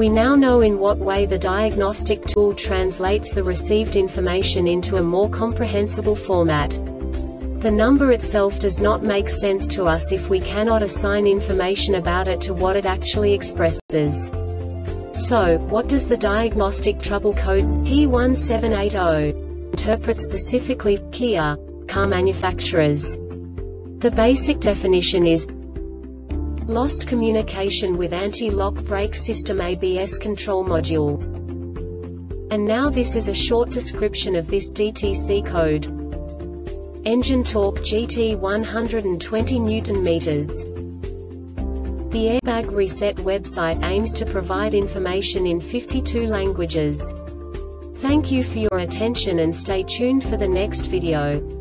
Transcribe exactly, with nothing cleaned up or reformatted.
We now know in what way the diagnostic tool translates the received information into a more comprehensible format. The number itself does not make sense to us if we cannot assign information about it to what it actually expresses. So, what does the diagnostic trouble code P one seven eight zero interpret specifically for Kia car manufacturers? The basic definition is lost communication with anti-lock brake system A B S control module. And now this is a short description of this D T C code. Engine torque G T one hundred twenty newton meters. The Airbag Reset website aims to provide information in fifty-two languages. Thank you for your attention and stay tuned for the next video.